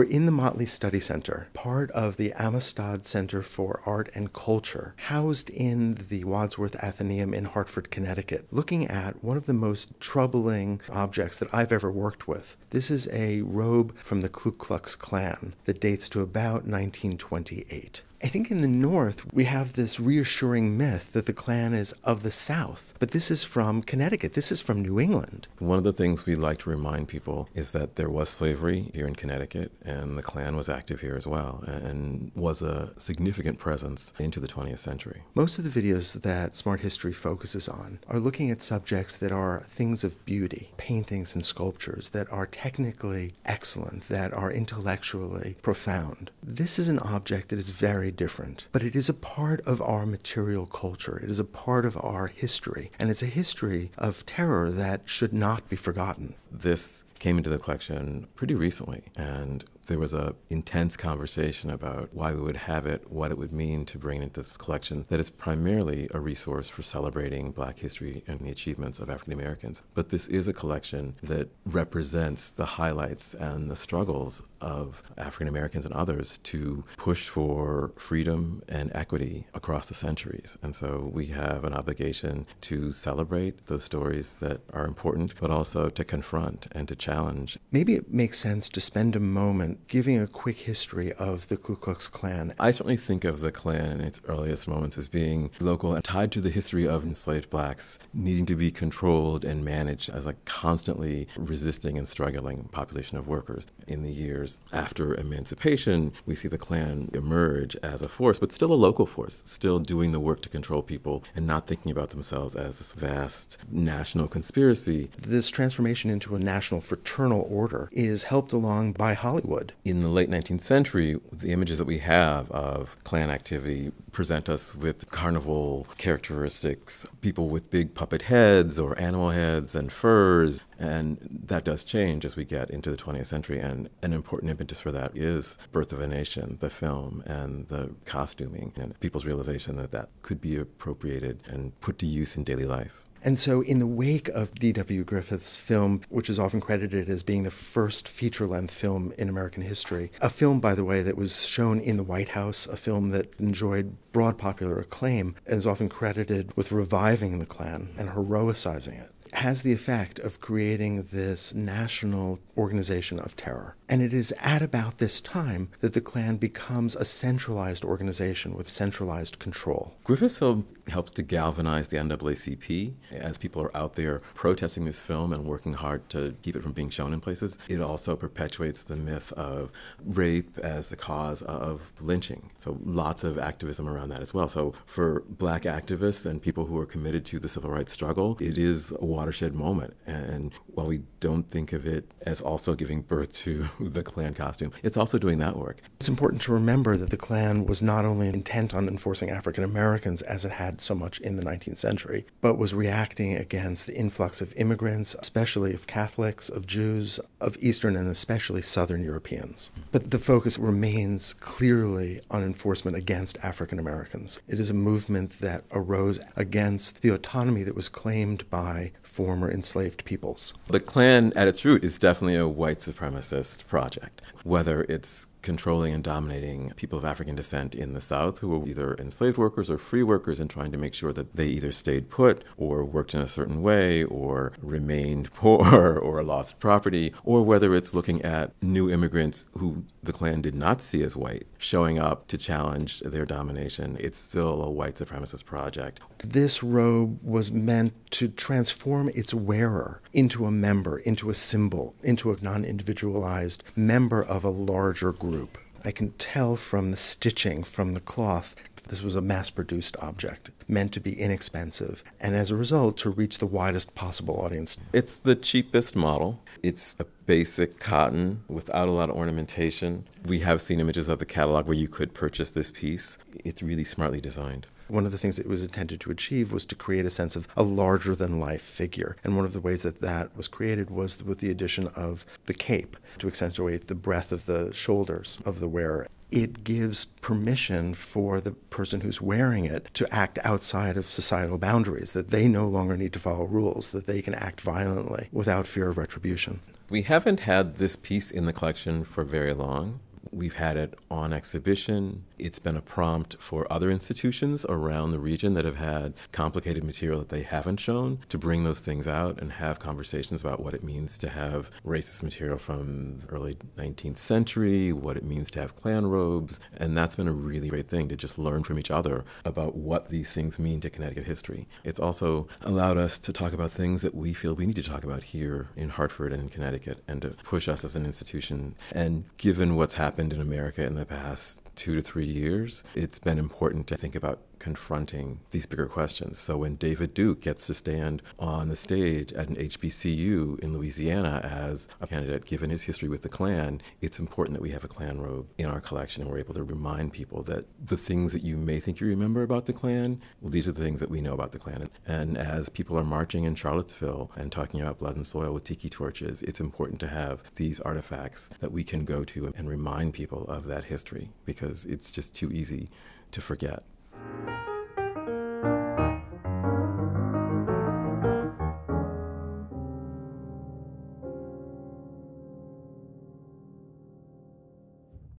We're in the Motley Study Center, part of the Amistad Center for Art and Culture, housed in the Wadsworth Atheneum in Hartford, Connecticut, looking at one of the most troubling objects that I've ever worked with. This is a robe from the Ku Klux Klan that dates to about 1928. I think in the North, we have this reassuring myth that the Klan is of the South, but this is from Connecticut. This is from New England. One of the things we like to remind people is that there was slavery here in Connecticut, and the Klan was active here as well, and was a significant presence into the 20th century. Most of the videos that Smart History focuses on are looking at subjects that are things of beauty, paintings and sculptures that are technically excellent, that are intellectually profound. This is an object that is very different, but it is a part of our material culture. It is a part of our history, and it's a history of terror that should not be forgotten. This came into the collection pretty recently, and there was an intense conversation about why we would have it, what it would mean to bring it into this collection that is primarily a resource for celebrating Black history and the achievements of African Americans. But this is a collection that represents the highlights and the struggles of African Americans and others to push for freedom and equity across the centuries. And so we have an obligation to celebrate those stories that are important, but also to confront and to challenge. Maybe it makes sense to spend a moment giving a quick history of the Ku Klux Klan. I certainly think of the Klan in its earliest moments as being local and tied to the history of enslaved blacks, needing to be controlled and managed as a constantly resisting and struggling population of workers. In the years after emancipation, we see the Klan emerge as a force, but still a local force, still doing the work to control people and not thinking about themselves as this vast national conspiracy. This transformation into a national fraternal order is helped along by Hollywood. In the late 19th century, the images that we have of Klan activity present us with carnival characteristics, people with big puppet heads or animal heads and furs. And that does change as we get into the 20th century, and an important impetus for that is Birth of a Nation, the film, and the costuming, and people's realization that that could be appropriated and put to use in daily life. And so in the wake of D.W. Griffith's film, which is often credited as being the first feature-length film in American history, a film, by the way, that was shown in the White House, a film that enjoyed broad popular acclaim, and is often credited with reviving the Klan and heroicizing it, has the effect of creating this national organization of terror. And it is at about this time that the Klan becomes a centralized organization with centralized control. Griffith's film helps to galvanize the NAACP. As people are out there protesting this film and working hard to keep it from being shown in places, it also perpetuates the myth of rape as the cause of lynching. So lots of activism around that as well. So for Black activists and people who are committed to the civil rights struggle, it is a watershed moment. And while we don't think of it as also giving birth to the Klan costume, it's also doing that work. It's important to remember that the Klan was not only intent on enforcing African Americans as it had so much in the 19th century, but was reacting against the influx of immigrants, especially of Catholics, of Jews, of Eastern and especially Southern Europeans. But the focus remains clearly on enforcement against African Americans. It is a movement that arose against the autonomy that was claimed by former enslaved peoples. The Klan, at its root, is definitely a white supremacist project, whether it's controlling and dominating people of African descent in the South who were either enslaved workers or free workers, and trying to make sure that they either stayed put or worked in a certain way or remained poor or lost property, or whether it's looking at new immigrants who the Klan did not see as white showing up to challenge their domination. It's still a white supremacist project. This robe was meant to transform its wearer into a member, into a symbol, into a non-individualized member of a larger group. I can tell from the stitching, from the cloth, this was a mass-produced object, meant to be inexpensive, and as a result, to reach the widest possible audience. It's the cheapest model. It's a basic cotton without a lot of ornamentation. We have seen images of the catalog where you could purchase this piece. It's really smartly designed. One of the things it was intended to achieve was to create a sense of a larger-than-life figure. And one of the ways that that was created was with the addition of the cape to accentuate the breadth of the shoulders of the wearer. It gives permission for the person who's wearing it to act outside of societal boundaries, that they no longer need to follow rules, that they can act violently without fear of retribution. We haven't had this piece in the collection for very long. We've had it on exhibition. It's been a prompt for other institutions around the region that have had complicated material that they haven't shown to bring those things out and have conversations about what it means to have racist material from the early 19th century, what it means to have Klan robes, and that's been a really great thing to just learn from each other about what these things mean to Connecticut history. It's also allowed us to talk about things that we feel we need to talk about here in Hartford and in Connecticut and to push us as an institution. And given what's happened in America in the past 2 to 3 years, it's been important to think about confronting these bigger questions. So when David Duke gets to stand on the stage at an HBCU in Louisiana as a candidate, given his history with the Klan, it's important that we have a Klan robe in our collection and we're able to remind people that the things that you may think you remember about the Klan, well, these are the things that we know about the Klan. And as people are marching in Charlottesville and talking about blood and soil with tiki torches, it's important to have these artifacts that we can go to and remind people of that history because it's just too easy to forget.